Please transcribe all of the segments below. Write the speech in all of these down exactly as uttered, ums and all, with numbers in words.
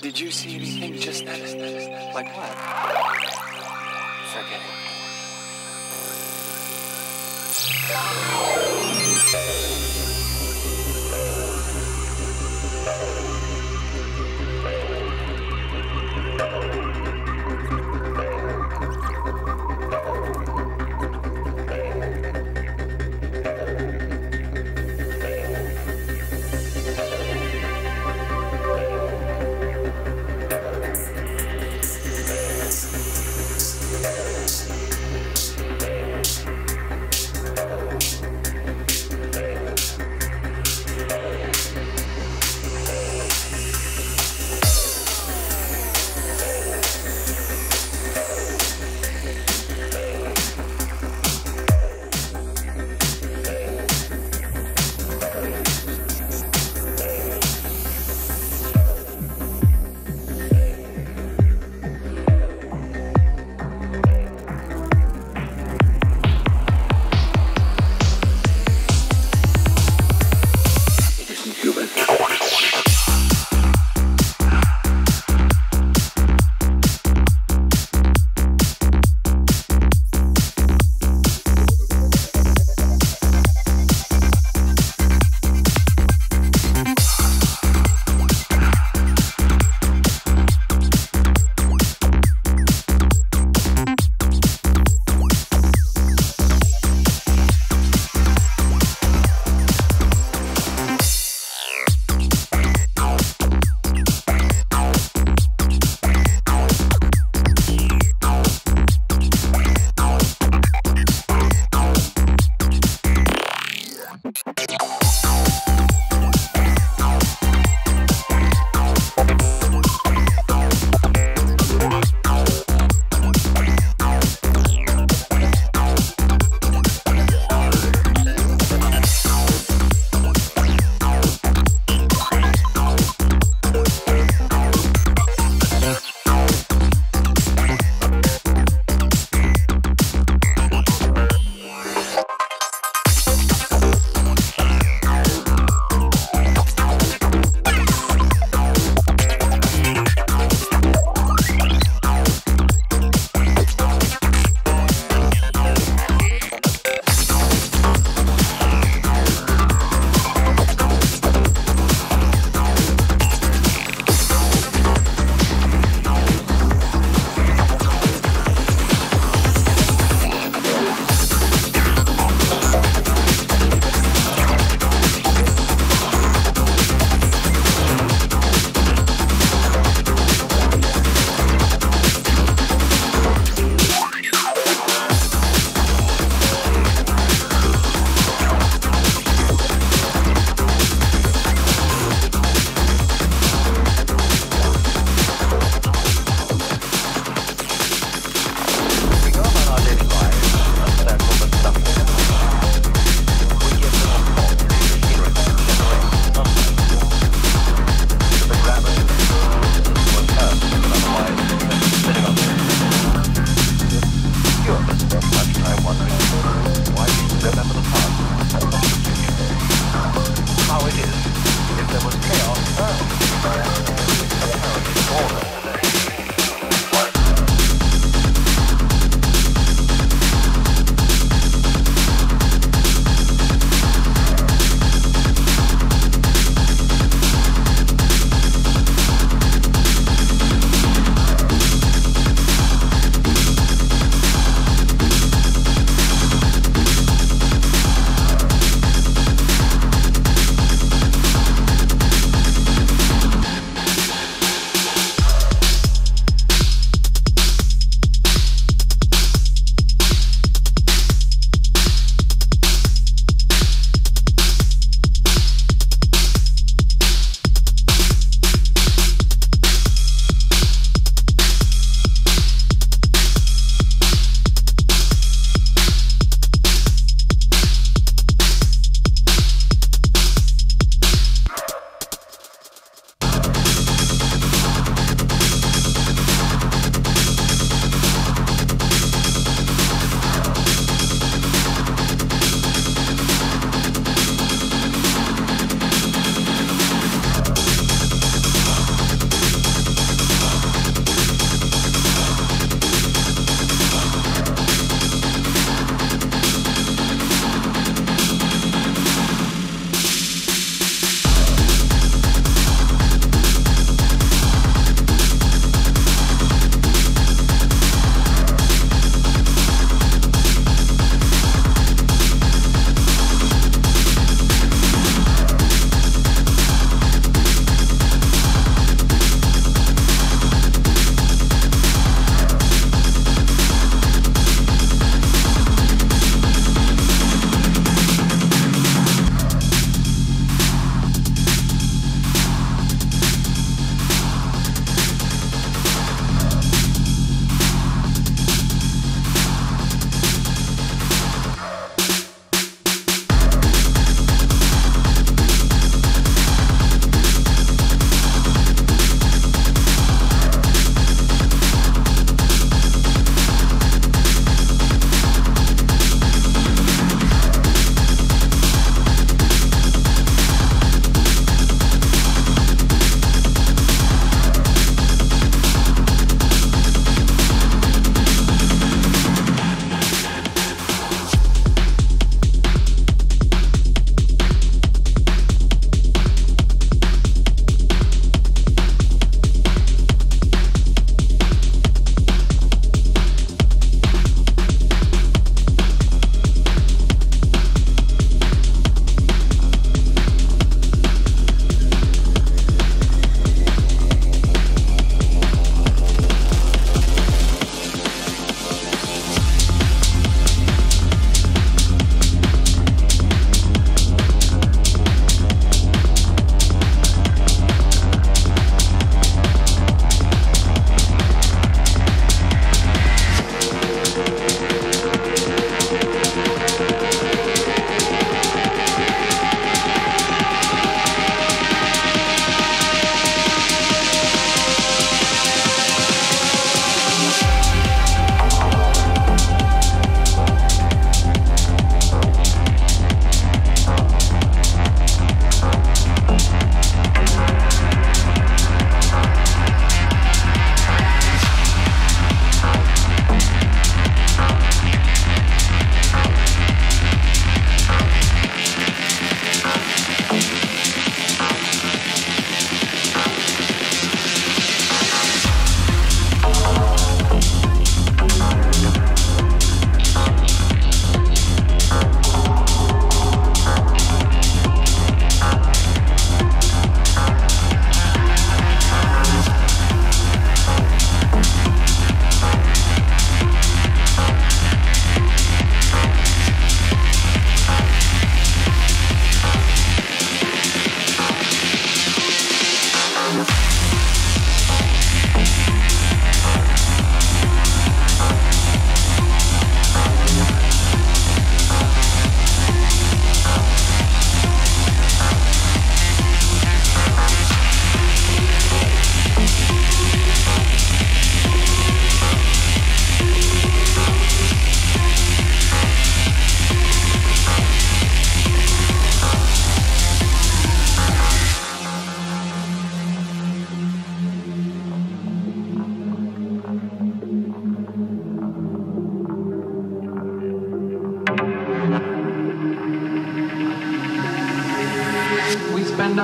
Did you see anything just now? Like what? Forget it.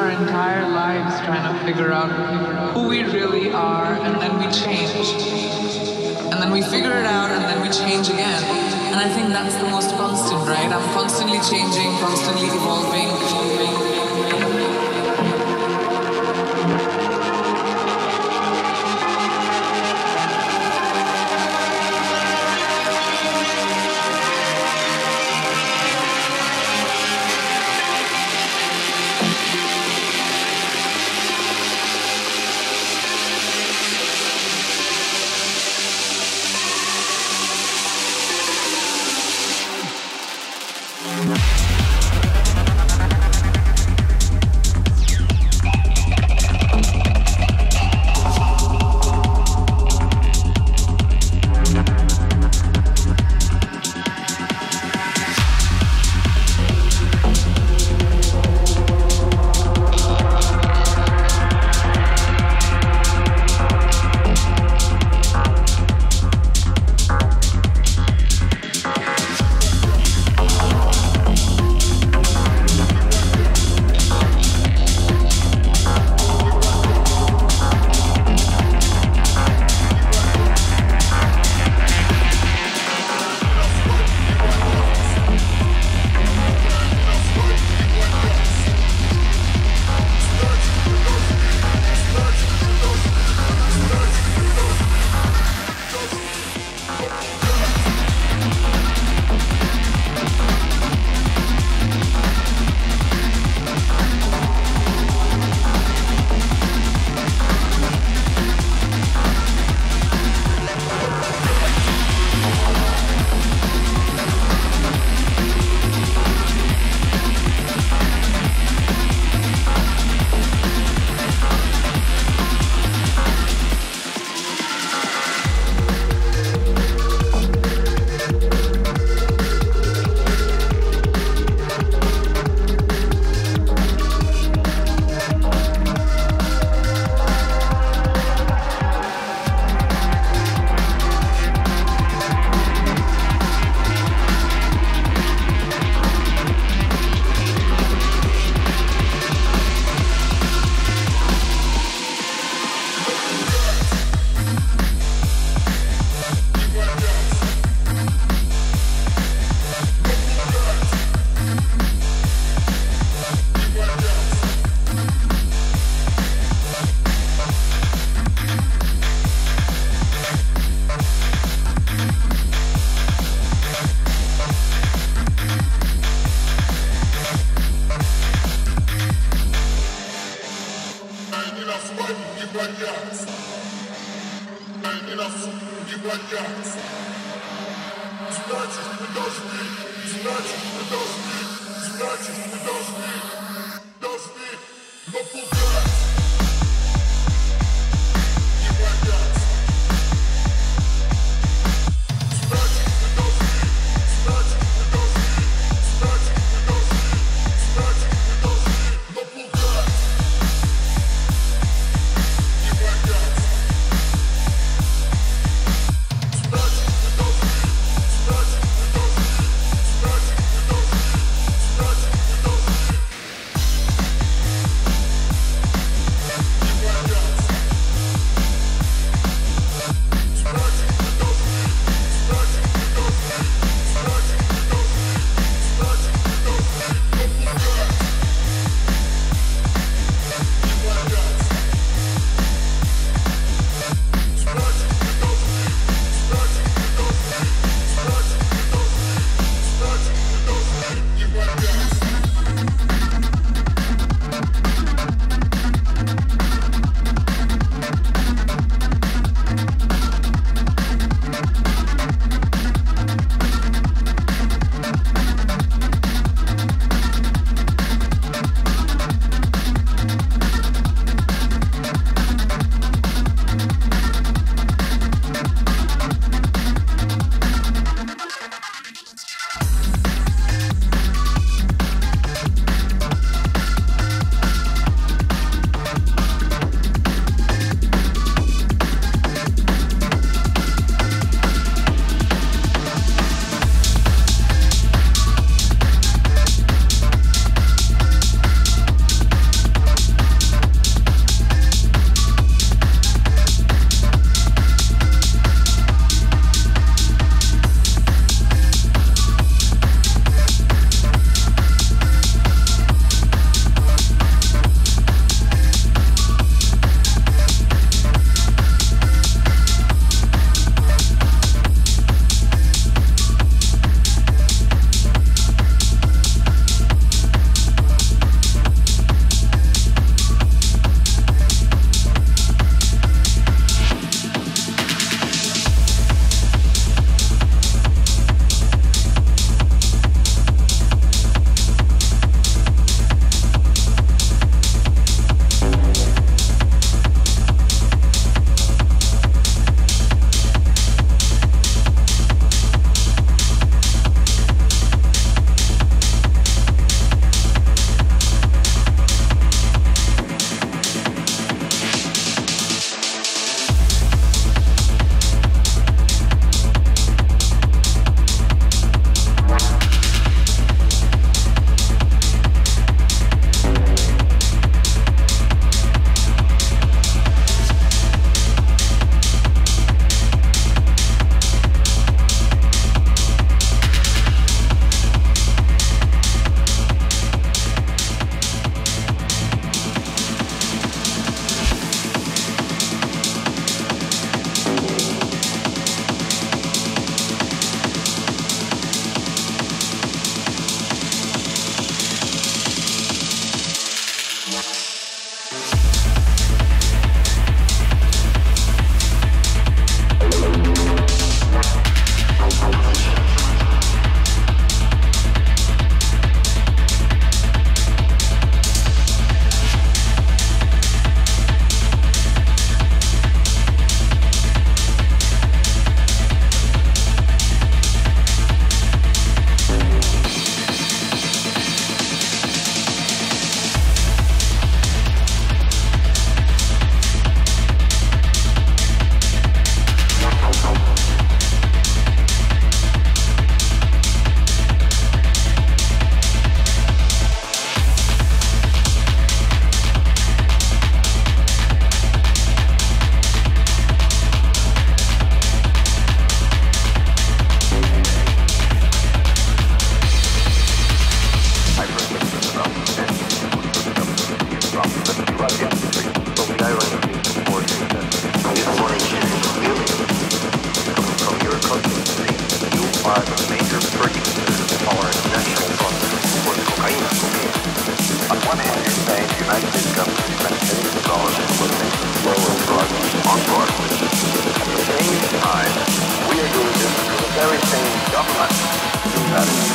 our entire lives trying to figure out who we really are, and then we change. And then we figure it out, and then we change again. And I think that's the most constant, right? I'm constantly changing, constantly evolving, evolving.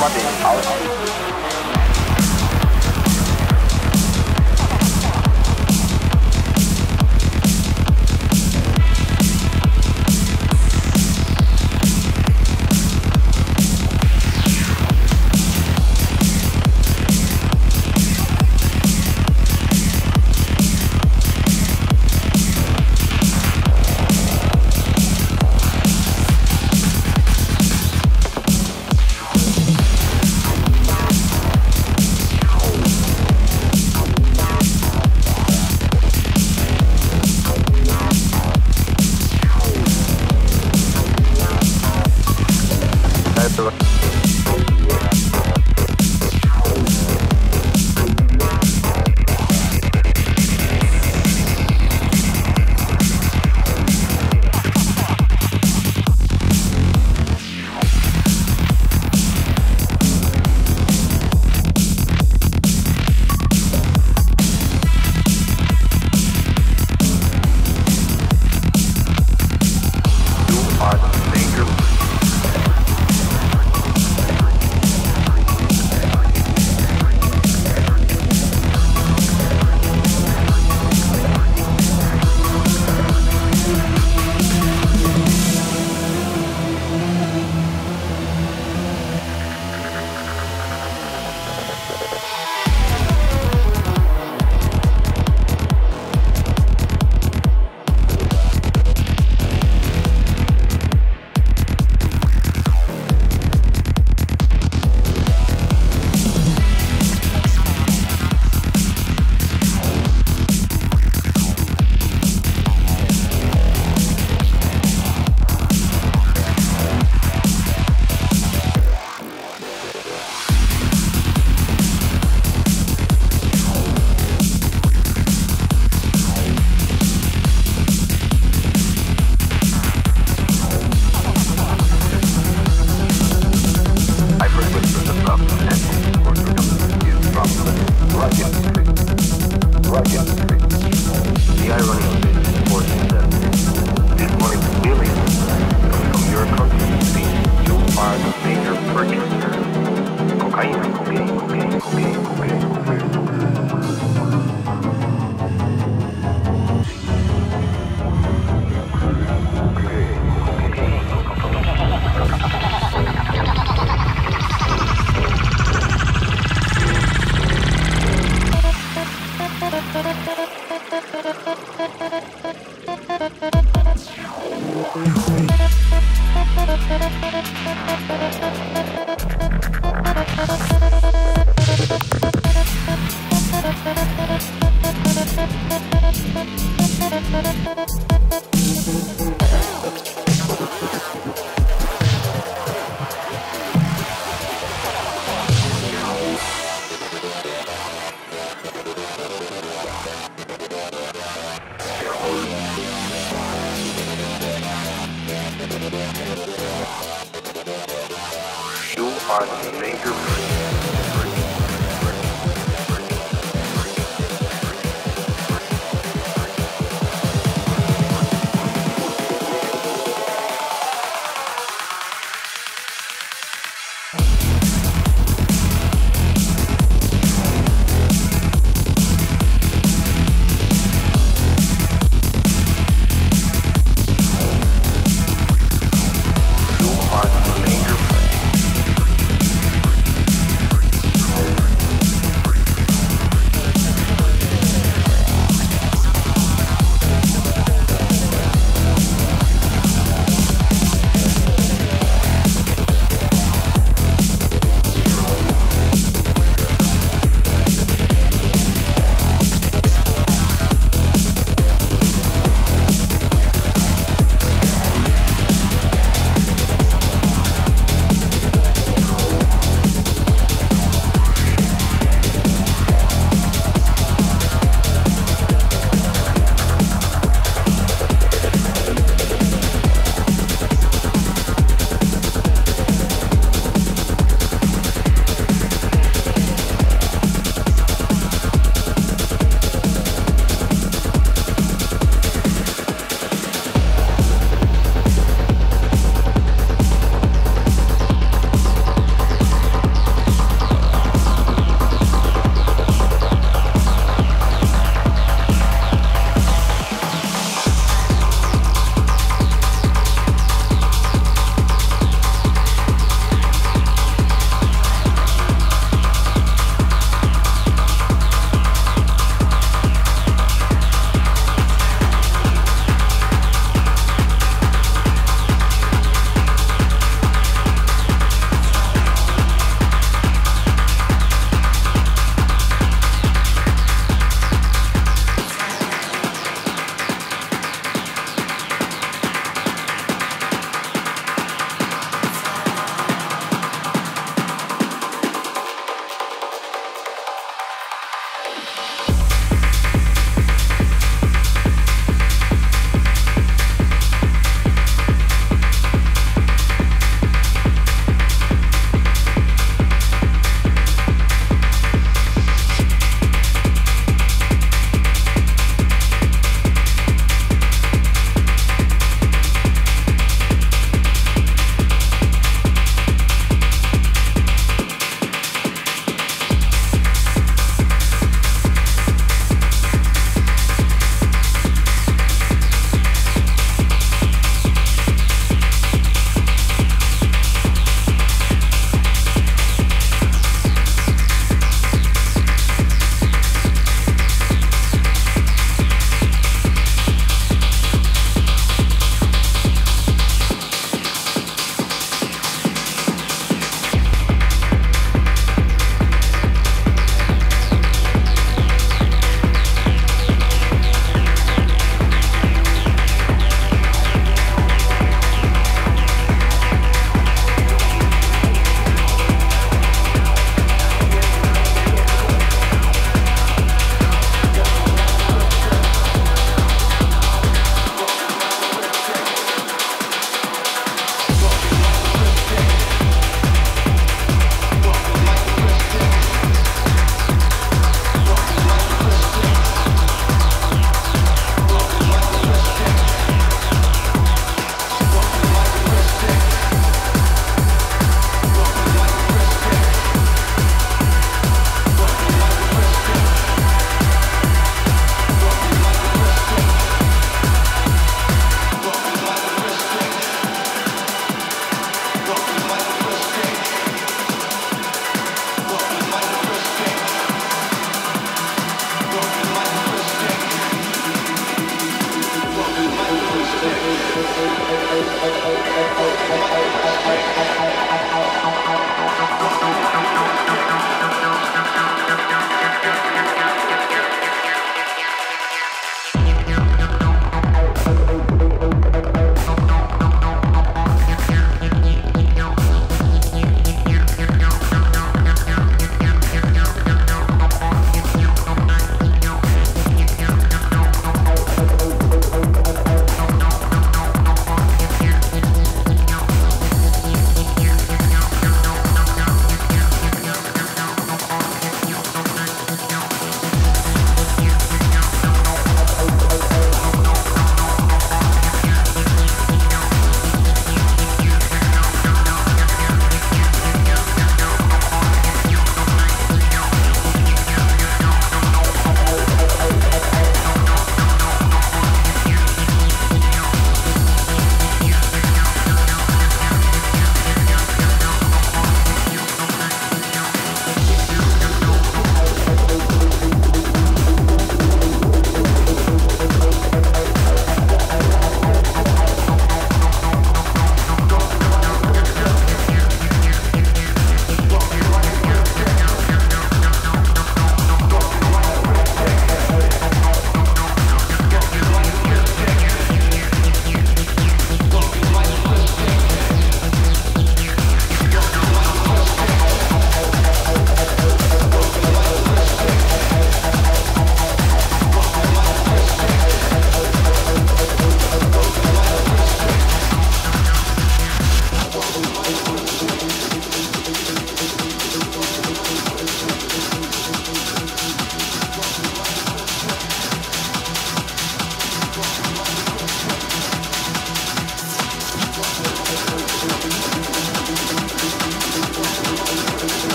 man den Ausstieg.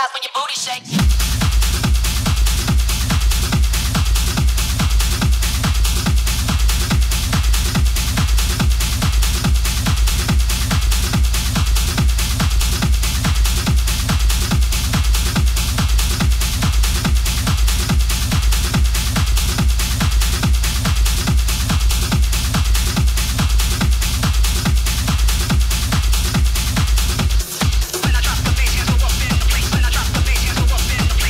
vibe when your booty shakes. When I drop the bass, you go up in the place. When I drop the bass, you go up in the place.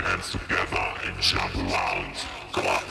your hands together and jump around. Come on.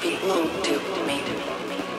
people do to me.